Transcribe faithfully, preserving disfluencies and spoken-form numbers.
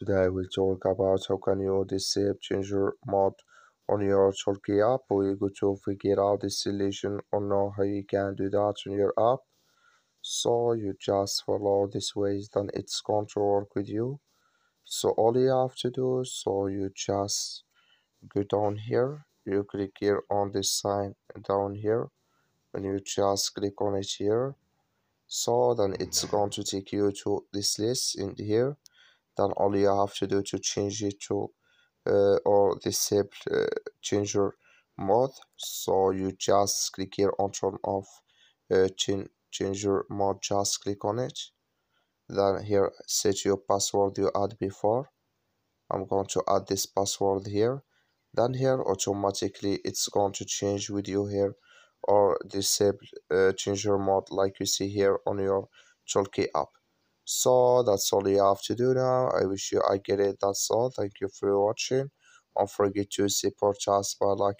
Today I will talk about how can you disable changer mode on your Talkie app. We're going to figure out this solution or know how you can do that on your app. So you just follow this way, then it's going to work with you. So all you have to do, so you just go down here, you click here on this sign down here, and you just click on it here. So then it's going to take you to this list in here. Then all you have to do to change it to uh, or disable uh, changer mode. So you just click here on turn off uh, change changer mode, just click on it. Then here set your password you add before. I'm going to add this password here. Then here automatically it's going to change with you here or disable uh, changer mode like you see here on your Talkie app. So that's all you have to do now. I wish you I get it. That's all. Thank you for watching. Don't forget to support us by liking.